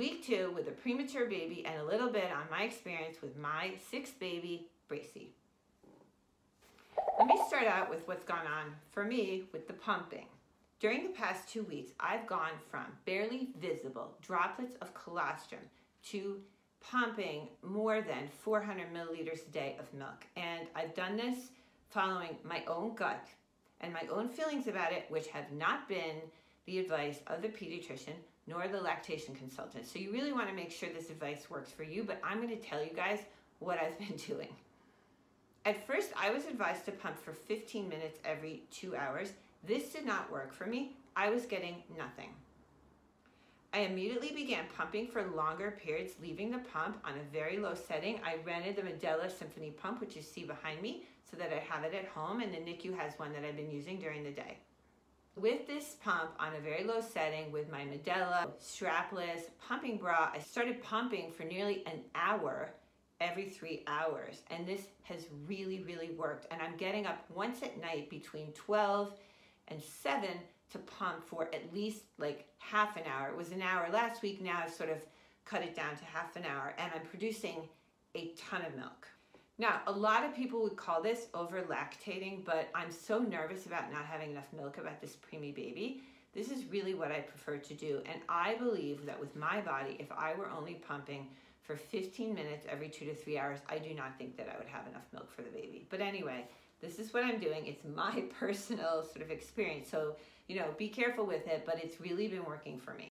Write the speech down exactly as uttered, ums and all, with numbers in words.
Week two with a premature baby and a little bit on my experience with my sixth baby, Bracey. Let me start out with what's gone on for me with the pumping. During the past two weeks, I've gone from barely visible droplets of colostrum to pumping more than four hundred milliliters a day of milk. And I've done this following my own gut and my own feelings about it, which have not been the advice of the pediatrician nor the lactation consultant. So you really want to make sure this advice works for you, but I'm going to tell you guys what I've been doing. At first, I was advised to pump for fifteen minutes every two hours. This did not work for me. I was getting nothing. I immediately began pumping for longer periods, leaving the pump on a very low setting. I rented the Medela Symphony pump, which you see behind me, so that I have it at home, and the N I C U has one that I've been using during the day. With this pump on a very low setting with my Medela strapless pumping bra, I started pumping for nearly an hour every three hours, and this has really, really worked. And I'm getting up once at night between twelve and seven to pump for at least like half an hour. It was an hour last week. Now I've sort of cut it down to half an hour, and I'm producing a ton of milk. Now, a lot of people would call this over lactating, but I'm so nervous about not having enough milk about this preemie baby. This is really what I prefer to do. And I believe that with my body, if I were only pumping for fifteen minutes every two to three hours, I do not think that I would have enough milk for the baby. But anyway, this is what I'm doing. It's my personal sort of experience. So, you know, be careful with it, but it's really been working for me.